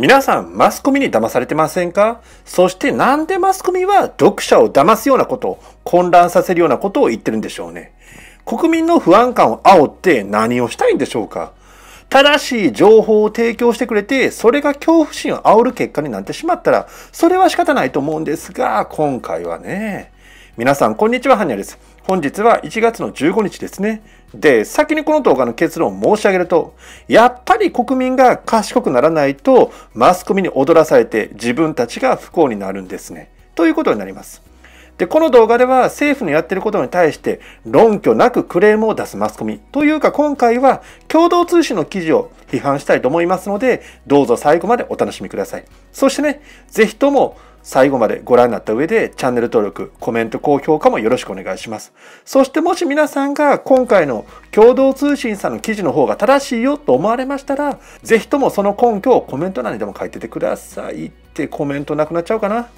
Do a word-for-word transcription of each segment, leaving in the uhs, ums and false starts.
皆さん、マスコミに騙されてませんか？そしてなんでマスコミは読者を騙すようなこと、混乱させるようなことを言ってるんでしょうね。国民の不安感を煽って何をしたいんでしょうか？正しい情報を提供してくれて、それが恐怖心を煽る結果になってしまったら、それは仕方ないと思うんですが、今回はね。皆さん、こんにちは、はにゃです。本日はいちがつのじゅうごにちですね。で、先にこの動画の結論を申し上げると、やっぱり国民が賢くならないと、マスコミに踊らされて自分たちが不幸になるんですね。ということになります。で、この動画では政府のやっていることに対して論拠なくクレームを出すマスコミというか、今回は共同通信の記事を批判したいと思いますので、どうぞ最後までお楽しみください。そしてね、ぜひとも最後までご覧になった上でチャンネル登録、コメント、高評価もよろしくお願いします。そしてもし皆さんが今回の共同通信さんの記事の方が正しいよと思われましたら、ぜひともその根拠をコメント欄にでも書いててください。ってコメントなくなっちゃうかな。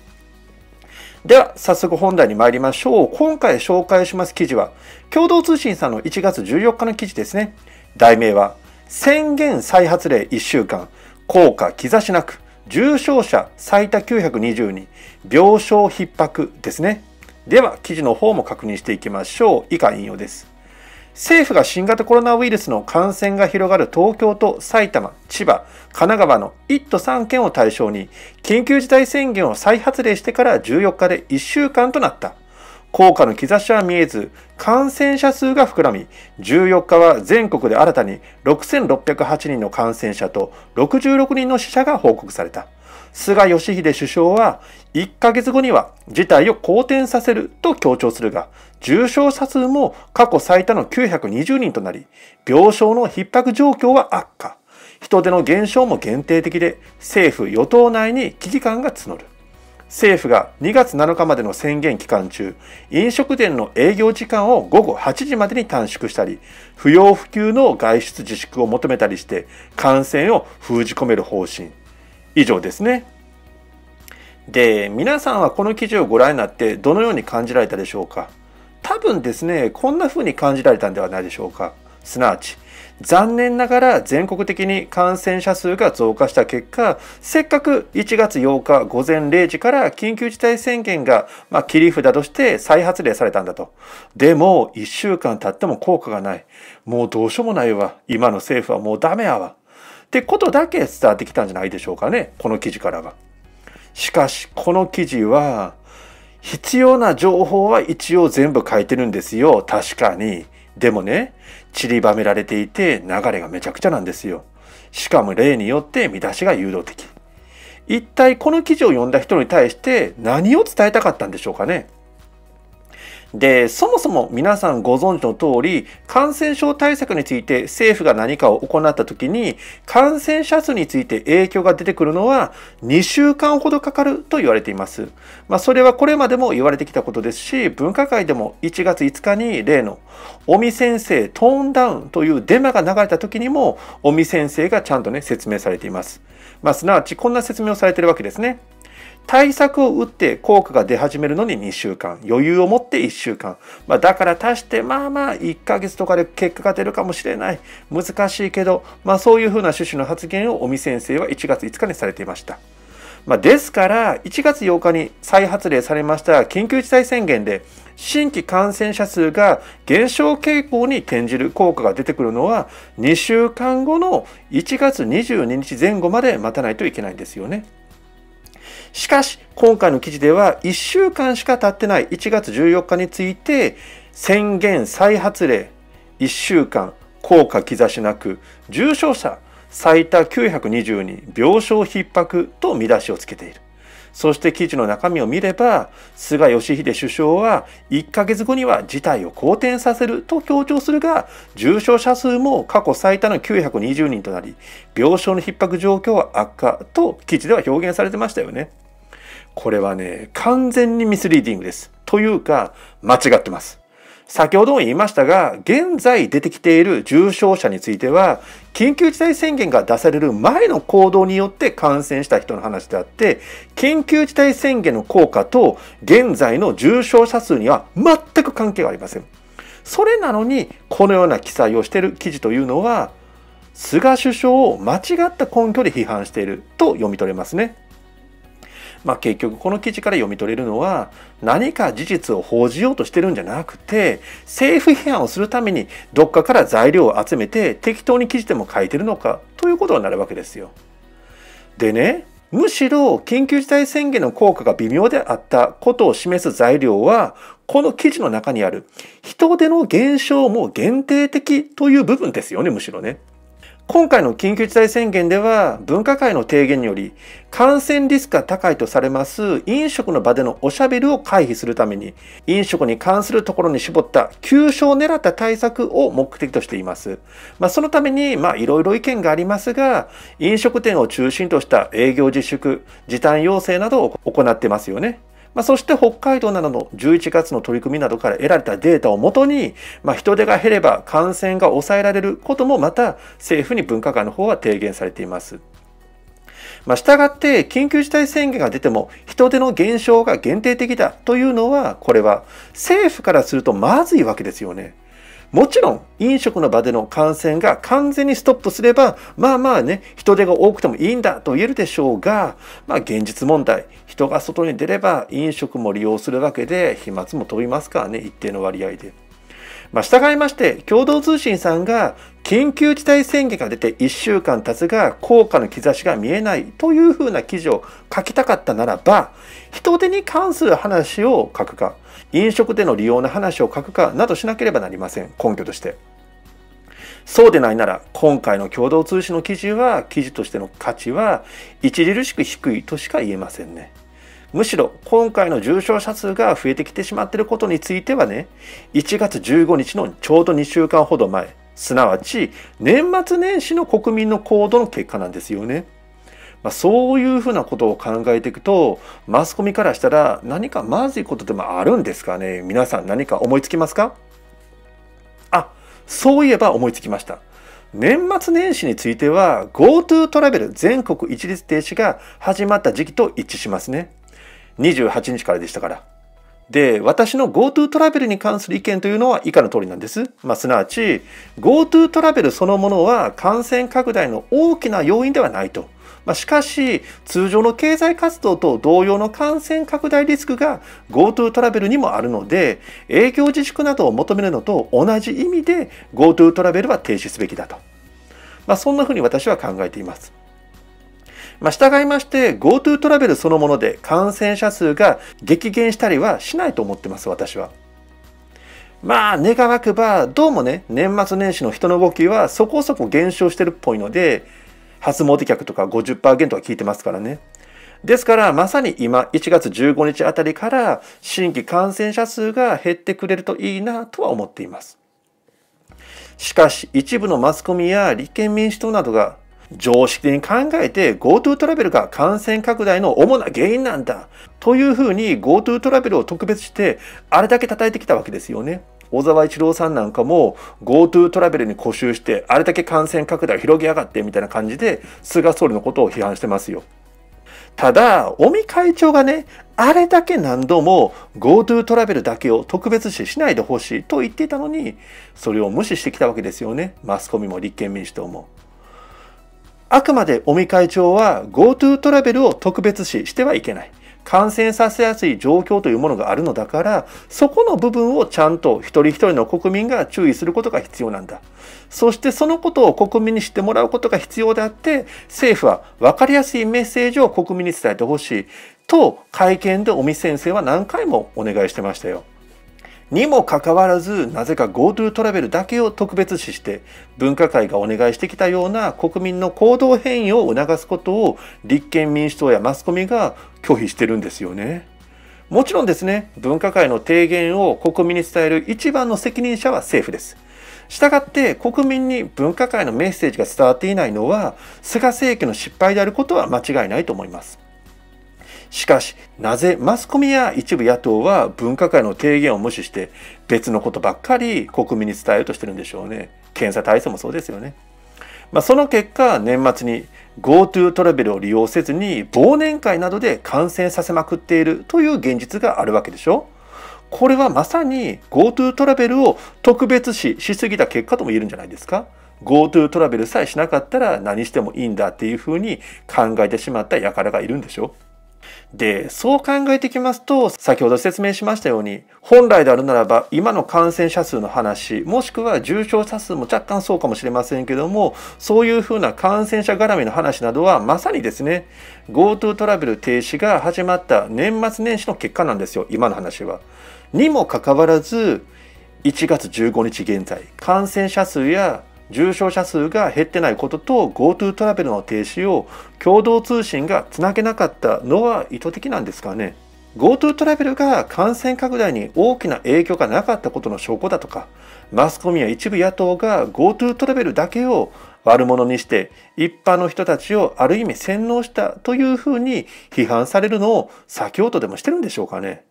では、早速本題に参りましょう。今回紹介します記事は、共同通信さんのいちがつじゅうよっかの記事ですね。題名は、宣言再発令いっしゅうかん、効果兆しなく、重症者最多きゅうひゃくにじゅうに、病床逼迫ですね。では、記事の方も確認していきましょう。以下引用です。政府が新型コロナウイルスの感染が広がる東京と埼玉、千葉、神奈川のいっとさんけんを対象に緊急事態宣言を再発令してからじゅうよっかでいっしゅうかんとなった。効果の兆しは見えず、感染者数が膨らみ、じゅうよっかは全国で新たにろくせんろっぴゃくはちにんの感染者とろくじゅうろくにんの死者が報告された。菅義偉首相はいっかげつごには事態を好転させると強調するが、重症者数も過去最多のきゅうひゃくにじゅうにんとなり、病床の逼迫状況は悪化。人手の減少も限定的で、政府・与党内に危機感が募る。政府がにがつなのかまでの宣言期間中、飲食店の営業時間をごごはちじまでに短縮したり、不要不急の外出自粛を求めたりして、感染を封じ込める方針。以上ですね。で、皆さんはこの記事をご覧になってどのように感じられたでしょうか。多分ですね、こんな風に感じられたんではないでしょうか。すなわち、残念ながら全国的に感染者数が増加した結果、せっかくいちがつようかごぜんれいじから緊急事態宣言が、まあ、切り札として再発令されたんだと。でも、いっしゅうかん経っても効果がない。もうどうしようもないわ。今の政府はもうダメやわ。ってことだけ伝わってきたんじゃないでしょうかね。この記事からは。しかし、この記事は、必要な情報は一応全部書いてるんですよ。確かに。でもね、散りばめられていて流れがめちゃくちゃなんですよ。しかも例によって見出しが誘導的。一体この記事を読んだ人に対して何を伝えたかったんでしょうかね。で、そもそも皆さんご存知の通り、感染症対策について政府が何かを行った時に、感染者数について影響が出てくるのはにしゅうかんほどかかると言われています。まあ、それはこれまでも言われてきたことですし、分科会でもいちがついつかに例の尾身先生トーンダウンというデマが流れた時にも、尾身先生がちゃんとね、説明されています。まあ、すなわちこんな説明をされているわけですね。対策を打って効果が出始めるのににしゅうかん、余裕を持っていっしゅうかん、まあ、だから足してまあまあいっかげつとかで結果が出るかもしれない、難しいけど、まあ、そういうふうな趣旨の発言を尾身先生はいちがついつかにされていました。まあ、ですからいちがつようかに再発令されました緊急事態宣言で新規感染者数が減少傾向に転じる効果が出てくるのはにしゅうかんごのいちがつにじゅうににち前後まで待たないといけないんですよね。しかし、今回の記事ではいっしゅうかんしか経ってないいちがつじゅうよっかについて、宣言再発令いっしゅうかん効果兆しなく、重症者最多きゅうひゃくにじゅうに、病床逼迫と見出しをつけている。そして記事の中身を見れば、菅義偉首相はいっかげつごには事態を好転させると強調するが、重症者数も過去最多のきゅうひゃくにじゅうにんとなり、病床の逼迫状況は悪化と記事では表現されてましたよね。これはね、完全にミスリーディングです。というか、間違ってます。先ほども言いましたが、現在出てきている重症者については、緊急事態宣言が出される前の行動によって感染した人の話であって、緊急事態宣言の効果と現在の重症者数には全く関係がありません。それなのに、このような記載をしている記事というのは、菅首相を間違った根拠で批判していると読み取れますね。まあ、結局この記事から読み取れるのは、何か事実を報じようとしてるんじゃなくて、政府批判をするためにどっかから材料を集めて適当に記事でも書いてるのかということになるわけですよ。でね、むしろ緊急事態宣言の効果が微妙であったことを示す材料は、この記事の中にある人手の減少も限定的という部分ですよね、むしろね。今回の緊急事態宣言では、分科会の提言により、感染リスクが高いとされます飲食の場でのおしゃべりを回避するために、飲食に関するところに絞った急所を狙った対策を目的としています。まあ、そのために、まあ、いろいろ意見がありますが、飲食店を中心とした営業自粛、時短要請などを行ってますよね。まあ、そして北海道などのじゅういちがつの取り組みなどから得られたデータをもとに、まあ、人手が減れば感染が抑えられることもまた政府に分科会の方は提言されています。まあ、したがって緊急事態宣言が出ても人手の減少が限定的だというのは、これは政府からするとまずいわけですよね。もちろん飲食の場での感染が完全にストップすれば、まあまあね、人手が多くてもいいんだと言えるでしょうが、まあ現実問題、人が外に出れば飲食も利用するわけで、飛沫も飛びますからね、一定の割合で。まあ従いまして、共同通信さんが緊急事態宣言が出ていっしゅうかん経つが効果の兆しが見えないというふうな記事を書きたかったならば、人手に関する話を書くか、飲食での利用の話を書くかなどしなければなりません。根拠として。そうでないなら、今回の共同通信の記事は、記事としての価値は著しく低いとしか言えませんね。むしろ、今回の重症者数が増えてきてしまっていることについてはね、いちがつじゅうごにちのちょうどにしゅうかんほど前、すなわち年末年始の国民の行動の結果なんですよね。まあ、そういうふうなことを考えていくと、マスコミからしたら何かまずいことでもあるんですかね。皆さん何か思いつきますか？あ、そういえば思いつきました。年末年始については GoTo トラベル全国一律停止が始まった時期と一致しますね。にじゅうはちにちからでしたから。で、私の GoTo トラベルに関する意見というのは以下の通りなんです。まあ、すなわち GoTo トラベルそのものは感染拡大の大きな要因ではないと。まあ、しかし、通常の経済活動と同様の感染拡大リスクが GoTo トラベルにもあるので、営業自粛などを求めるのと同じ意味で GoTo トラベルは停止すべきだと。まあ、そんなふうに私は考えています。まあ、従いまして GoTo トラベルそのもので感染者数が激減したりはしないと思ってます、私は。まあ、願わくば、どうもね、年末年始の人の動きはそこそこ減少してるっぽいので、初詣客とか ごじゅっパーセント 減とか聞いてますからね。ですから、まさに今、いちがつじゅうごにちあたりから、新規感染者数が減ってくれるといいなとは思っています。しかし、一部のマスコミや立憲民主党などが、常識に考えて GoTo トラベルが感染拡大の主な原因なんだというふうに GoTo トラベルを特別してあれだけ叩いてきたわけですよね。小沢一郎さんなんかも GoTo トラベルに固執してあれだけ感染拡大を広げやがってみたいな感じで菅総理のことを批判してますよ。ただ、尾身会長がね、あれだけ何度も GoTo トラベルだけを特別視しないでほしいと言っていたのに、それを無視してきたわけですよね。マスコミも立憲民主党も。あくまで尾身会長は GoTo トラベルを特別視してはいけない。感染させやすい状況というものがあるのだから、そこの部分をちゃんと一人一人の国民が注意することが必要なんだ。そしてそのことを国民に知ってもらうことが必要であって、政府は分かりやすいメッセージを国民に伝えてほしい。と、会見で尾身先生は何回もお願いしてましたよ。にもかかわらず、なぜか GoTo トラベルだけを特別視して、分科会がお願いしてきたような国民の行動変容を促すことを立憲民主党やマスコミが拒否してるんですよね。もちろんですね、分科会の提言を国民に伝える一番の責任者は政府です。したがって国民に分科会のメッセージが伝わっていないのは、菅政権の失敗であることは間違いないと思います。しかし、なぜマスコミや一部野党は分科会の提言を無視して別のことばっかり国民に伝えようとしてるんでしょうね。検査体制もそうですよね。まあ、その結果、年末に GoTo トラベルを利用せずに忘年会などで感染させまくっているという現実があるわけでしょ。これはまさに GoTo トラベルを特別視しすぎた結果とも言えるんじゃないですか。GoTo トラベルさえしなかったら何してもいいんだっていうふうに考えてしまった輩がいるんでしょ。で、そう考えてきますと、先ほど説明しましたように、本来であるならば今の感染者数の話、もしくは重症者数も若干そうかもしれませんけども、そういうふうな感染者絡みの話などはまさにですね、GoTo トラベル停止が始まった年末年始の結果なんですよ、今の話は。にもかかわらず、いちがつじゅうごにち現在、感染者数や重症者数が減ってないことと GoTo トラベルの停止を共同通信がつなげなかったのは意図的なんですかね。 GoTo トラベルが感染拡大に大きな影響がなかったことの証拠だとか、マスコミや一部野党が GoTo トラベルだけを悪者にして一般の人たちをある意味洗脳したというふうに批判されるのを避けようとでもしてるんでしょうかね。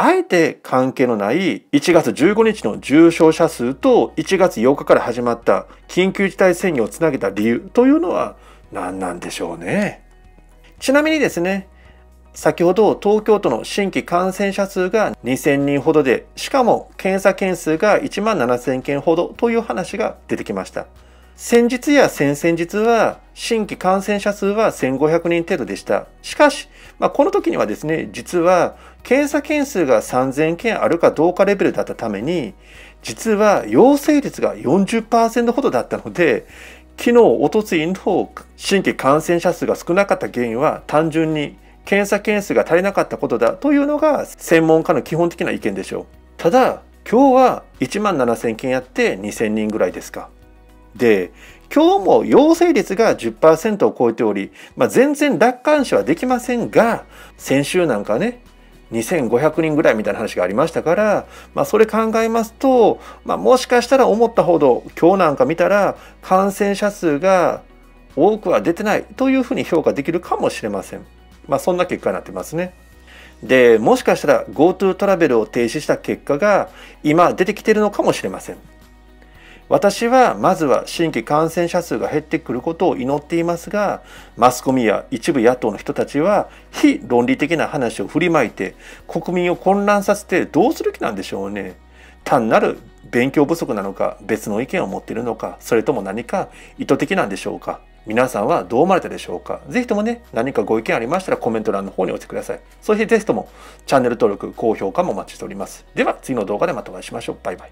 あえて関係のないいちがつじゅうごにちの重症者数といちがつようかから始まった緊急事態宣言をつなげた理由というのは何なんでしょうね。ちなみにですね、先ほど東京都の新規感染者数がにせんにんほどで、しかも検査件数がいちまんななせんけんほどという話が出てきました。先日や先々日は新規感染者数はせんごひゃくにん程度でした。しかし、まあ、この時にはですね、実は検査件数がさんぜんけんあるかどうかレベルだったために、実は陽性率が よんじゅっパーセント ほどだったので、昨日、おとついの新規感染者数が少なかった原因は単純に検査件数が足りなかったことだというのが専門家の基本的な意見でしょう。ただ、今日はいちまんななせんけんやってにせんにんぐらいですか。で、今日も陽性率が じゅっパーセント を超えており、まあ、全然楽観視はできませんが、先週なんかね、にせんごひゃくにんぐらいみたいな話がありましたから、まあ、それ考えますと、まあ、もしかしたら思ったほど今日なんか見たら感染者数が多くは出てないというふうに評価できるかもしれません。まあ、そんな結果になってますね。で、もしかしたら GoTo トラベルを停止した結果が今出てきているのかもしれません。私はまずは新規感染者数が減ってくることを祈っていますが、マスコミや一部野党の人たちは非論理的な話を振りまいて国民を混乱させてどうする気なんでしょうね。単なる勉強不足なのか、別の意見を持っているのか、それとも何か意図的なんでしょうか。皆さんはどう思われたでしょうか。ぜひともね、何かご意見ありましたらコメント欄の方にお寄せください。そしてぜひともチャンネル登録、高評価もお待ちしております。では次の動画でまたお会いしましょう。バイバイ。